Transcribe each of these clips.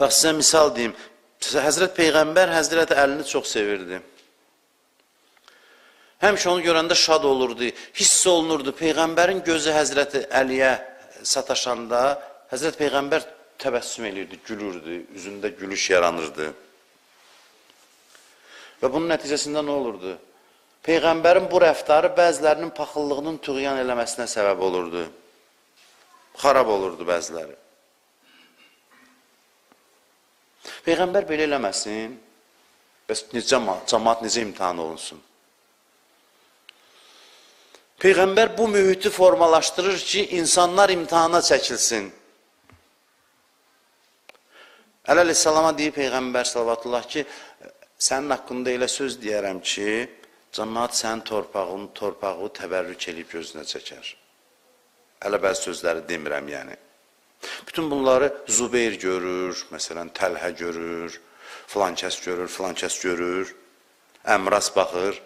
Bak size misal diyeyim. Hz. Peygamber Hz. Əlini çok sevirdi. Həmişə onu görəndə şad olurdu, hiss olunurdu. Peyğəmbərin gözü Hz. Əliyə sataşanda Hz. Peyğəmbər təbəssüm edirdi, gülürdü, üzündə gülüş yaranırdı. Və bunun nəticəsində nə olurdu? Peyğəmbərin bu rəftarı bəzilərinin paxıllığının tüğyan eləməsinə səbəb olurdu. Xarab olurdu bəziləri. Peyğəmbər belə eləməsin, bəs necə cəmaat necə imtihan olunsun? Peyğəmbər bu mühiti formalaşdırır ki, insanlar imtihana çəkilsin. Əli əleyhissalama deyir Peyğəmbər sallallahu ki, sənin haqqında elə söz deyərəm ki, cəmaat sənin torpağı təbərrük eləyib gözünə çəkər. Ələ bəzi sözləri demirəm yəni. Bütün bunları Zubeyir görür, məsələn Təlhə görür, filan kəs görür, filan kəs görür, Əmraz baxır,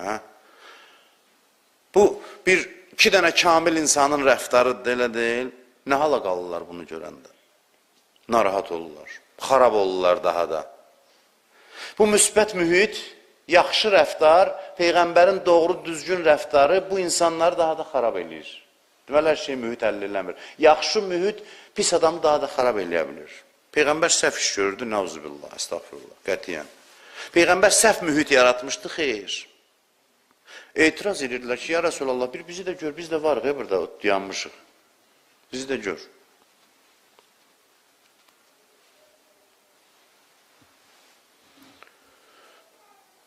hə? Bu, iki dənə kamil insanın rəftarıdır, elə deyil. Nə hala qalırlar bunu görəndə? Narahat olurlar, xarab olurlar daha da. Bu müsbət mühit, yaxşı rəftar, Peyğəmbərin doğru düzgün rəftarı bu insanları daha da xarab eləyir. Deməli, hər şey mühit əlli eləmir. Yaxşı mühit pis adamı daha da xarab eləyə bilir. Peyğəmbər səhv iş görürdü, nauzubillah, estağfurullah, qətiyyən. Peyğəmbər səhv mühit yaratmışdı, xeyir. Etiraz edirlər ki, ya Resulallah, bir bizi də gör, biz də varıq, burada dayanmışıq. Bizi də gör.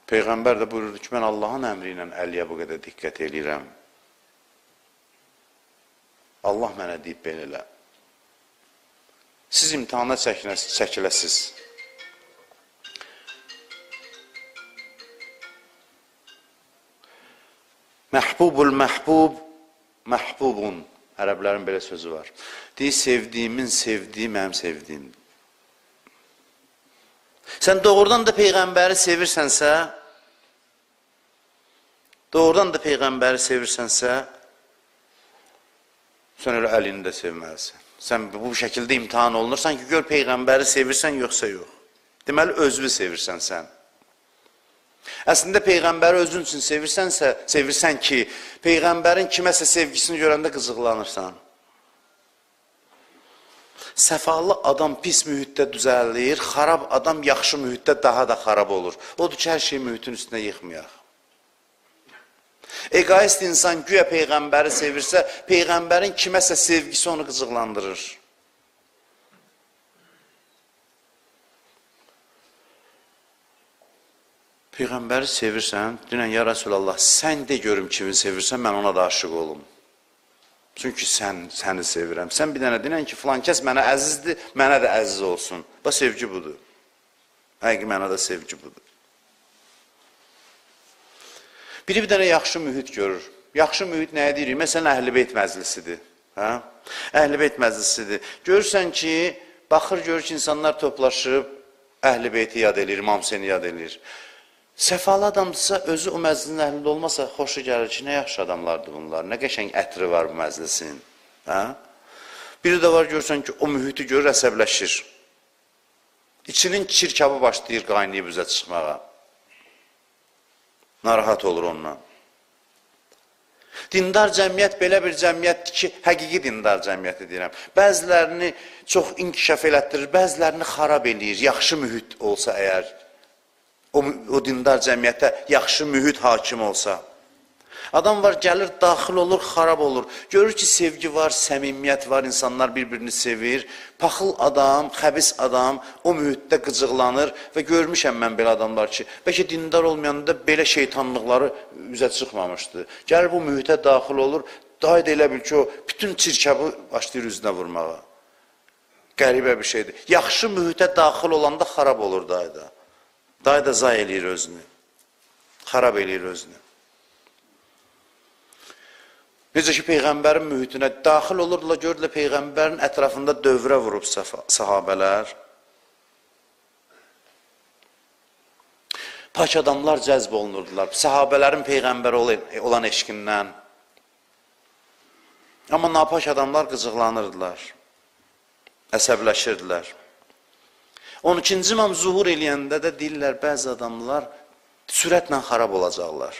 Peyğəmbər də buyurdu ki, mən Allahın əmri ilə Əliyə bu qədər diqqət edirəm. Allah mənə deyib belə elə. Siz imtihana çəkiləsiz. Məhbubul məhbub, məhbubun. Ərəblərin belə sözü var. Deyir, sevdiyimin sevdiyi mənim sevdiyimdir. Sən doğrudan da Peyğəmbəri sevirsənsə, sən elə Əlini də sevməlisən. Sən bu şəkildə imtihan olunursan ki, gör Peyğəmbəri sevirsən, yoxsa yox. Deməli, özünü sevirsən sən. Əslində, Peyğəmbəri özün üçün sevirsən ki, Peyğəmbərin kiməsə sevgisini görəndə qızıqlanırsan. Səfalı adam pis mühitdə düzəlir, xarab adam yaxşı mühitdə daha da xarab olur. Odur ki, hər şey mühitin üstünə yıxmayaq. Eqoist insan güya Peyğəmbəri sevirsə, Peyğəmbərin kiməsə sevgisi onu qızıqlandırır. Peyğəmbəri sevirsən, dünən ya Resulallah, sən de görüm kimi sevirsən, mən ona da aşıq olum. Çünki səni sevirəm. Sən bir dənə dünən ki, filan kəs mənə əzizdir, mənə də əziz olsun. Bu sevgi budur. Həqiqi mənə də sevgi budur. Biri bir dənə yaxşı mühit görür. Yaxşı mühit nəyə deyirik? Məsələn, Əhli Beyt məclisidir. Görürsən ki, baxır, görür ki, insanlar toplaşıb, Əhli Beyti yad eləyir, Mamseni yad eləyir. Səfalı adamdırsa, özü o məclisin əhlində olmasa, xoşu gəlir ki, nə yaxşı adamlardır bunlar, nə qəşəng ətri var bu məclisin. Biri də var, görürsən ki, o mühiti görür, əsəbləşir. İçinin kirkabı başlayır qaynayıb üzə çıxmağa. Narahat olur onunla. Dindar cəmiyyət belə bir cəmiyyətdir ki, həqiqi dindar cəmiyyəti deyirəm. Bəzilərini çox inkişaf elətdirir, bəzilərini xarab eləyir, yaxşı mühit olsa əgər. O dindar cəmiyyətə yaxşı mühit hakim olsa. Adam var, gəlir, daxil olur, xarab olur. Görür ki, sevgi var, səmimiyyət var, insanlar bir-birini sevir. Paxıl adam, xəbis adam o mühitdə qıcıqlanır və görmüşəm mən belə adamlar ki, bəlkə dindar olmayanda belə şeytanlıqları üzə çıxmamışdı. Gəlir, bu mühitə daxil olur, daha da elə bil ki, o bütün çirkabı başlayır üzünə vurmağa. Qəribə bir şeydir. Yaxşı mühitə daxil olanda xarab olur daha da. Daha da zay eləyir özünü, xarab eləyir özünü. Necə ki, Peyğəmbərin mühitinə daxil olurdular, gördülər Peyğəmbərin ətrafında dövrə vurub sahabələr. Pak adamlar cəzb olunurdular, sahabələrin Peyğəmbər olan eşqindən. Amma napak adamlar qıcıqlanırdılar, əsəbləşirdilər. 12-ci imam zuhur eləyəndə də deyirlər, bəzi adamlar sürətlə xarab olacaqlar.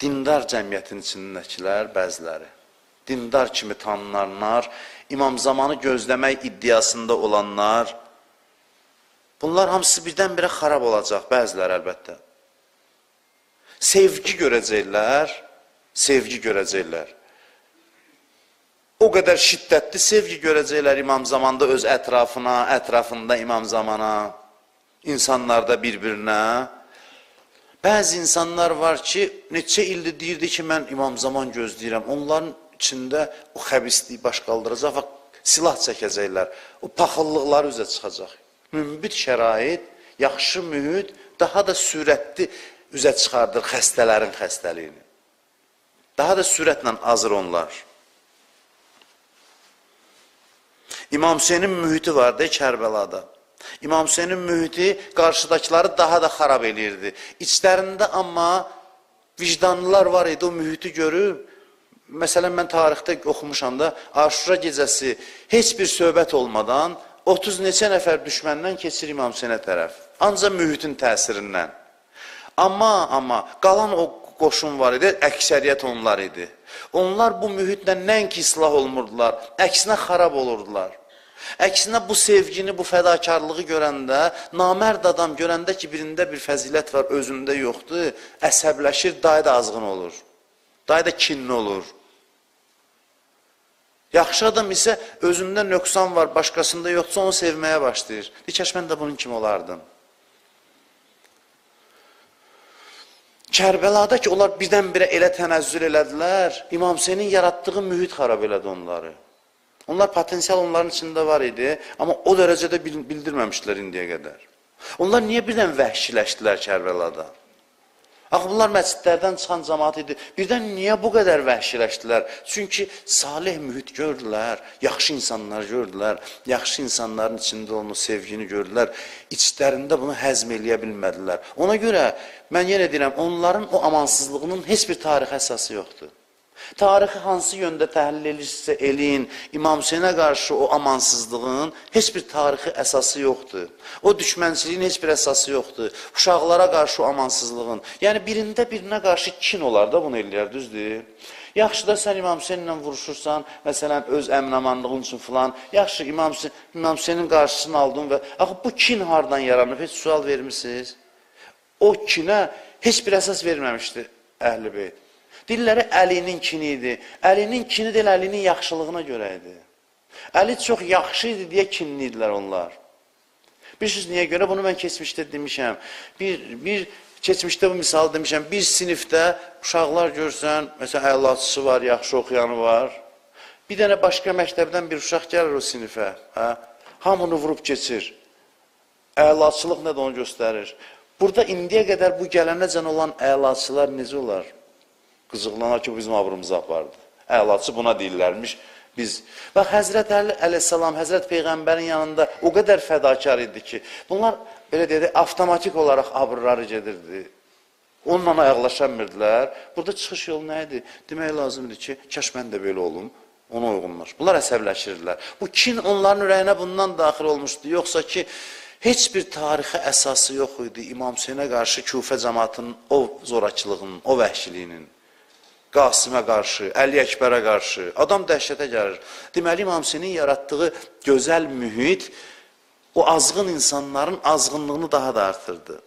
Dindar cəmiyyətin içindəkilər bəziləri, dindar kimi tanınanlar, imam zamanı gözləmək iddiasında olanlar, bunlar hamısı birdən-birə xarab olacaq, bəzilər əlbəttə. Sevgi görəcəklər, sevgi görəcəklər. O qədər şiddətli sevgi görəcəklər imam zamanda öz ətrafına, ətrafında imam zamana, insanlarda bir-birinə. Bəzi insanlar var ki, neçə ildir deyirdi ki, mən imam zaman gözləyirəm. Onların içində o xəbisliyi baş qaldıracaq və silah çəkəcəklər. O paxıllıqları üzə çıxacaq. Mümbit şərait, yaxşı mühit daha da sürətli üzə çıxardır xəstələrin xəstəliyini. Daha da sürətlə azır onlar. İmam Hüseynin mühiti vardı Kərbəlada. İmam Hüseynin mühiti qarşıdakıları daha da xarab edirdi. İçlərində amma vicdanlılar var idi o mühiti görüb. Məsələn, mən tarixdə oxumuşam da Aşura gecəsi heç bir söhbət olmadan 30 neçə nəfər düşməndən keçir İmam Hüseynə tərəf. Ancaq mühitin təsirindən. Amma qalan o qoşun var idi, əksəriyyət onlar idi. Onlar bu mühitlə nəinki islah olmurdular, əksinə xarab olurdular. Əksinə bu sevgini, bu fədakarlığı görəndə, namərd adam görəndə ki, birində bir fəzilət var, özündə yoxdur, əsəbləşir, daha da azğın olur, daha da kinli olur. Yaxşı adam isə özündə nöqsan var, başqasında yoxdursa onu sevməyə başlayır. Deyək, mən də bunun kimi olardım. Kərbəladakı ki, onlar birdən-birə elə tənəzzül elədilər, İmam Hüseynin yaratdığı mühit xarab elədi onları. Onlar potensial onların içində var idi, amma o dərəcədə bildirməmişdilər indiyə qədər. Onlar niyə birdən vəhşiləşdilər Kərbəlada? Axı, bunlar məscidlərdən çıxan cəmaət idi. Birdən niyə bu qədər vəhşiləşdilər? Çünki salih mühit gördülər, yaxşı insanlar gördülər, yaxşı insanların içində onun sevgini gördülər, içlərində bunu həzm eləyə bilmədilər. Ona görə, mən yenə deyirəm, onların o amansızlığının heç bir tarixi əsası yoxdur. Tarixi hansı yöndə təhlil edirsə eləyin, İmam Hüseynə qarşı o amansızlığın heç bir tarixi əsası yoxdur. O düşmənçiliyin heç bir əsası yoxdur. Uşaqlara qarşı o amansızlığın. Yəni birində birinə qarşı kin olar da bunu eləyər, düzdür. Yaxşı da sən İmam Hüseynlə vuruşursan, məsələn öz əmin-amanlığın üçün filan, yaxşı İmam Hüseynin qarşısını aldın və axı bu kin hardan yaranıb, heç sual vermişsiniz. O kinə heç bir əsas verməmişdi Əhli Beyt. Dilləri Əlinin kini idi. Əlinin kini deyil, Əlinin yaxşılığına görə idi. Əli çox yaxşı idi deyə kinli idilər onlar. Bilirsiniz niyə görə? Bunu mən keçmişdə demişəm. Keçmişdə bu misalı demişəm. Bir sinifdə uşaqlar görsən, məsələn, əlaçısı var, yaxşı oxuyanı var. Bir dənə başqa məktəbdən bir uşaq gəlir o sinifə. Hamını vurub keçir. Əlaçılıq nədir onu göstərir. Burada indiyə qədər bu gələnəcən olan əlaçılar necə olar? Qızıqlanar ki, bizim abrımızı apardı. Əlaçı buna deyirlərmiş. Bax, Həzrət Əli əleyhissalam, Həzrət Peyğəmbərin yanında o qədər fədakar idi ki, bunlar, belə deyək, avtomatik olaraq abrları gedirdi. Onunla ayaqlaşanmirdilər. Burada çıxış yolu nə idi? Demək lazımdır ki, kəş mən də belə olum, ona uyğunlar. Bunlar əsəbləşirdilər. Bu kin onların ürəyinə bundan daxil olmuşdu. Yoxsa ki, heç bir tarixi əsası yox idi İmam Hüseynə qarşı Kufə cəmatının o zorakılığının, o vəhşiliyinin. Qasimə qarşı, Əli Əkbərə qarşı, adam dəhşətə gəlir. Deməli, İmam Hüseynin yaratdığı gözəl mühit o azğın insanların azğınlığını daha da artırdı.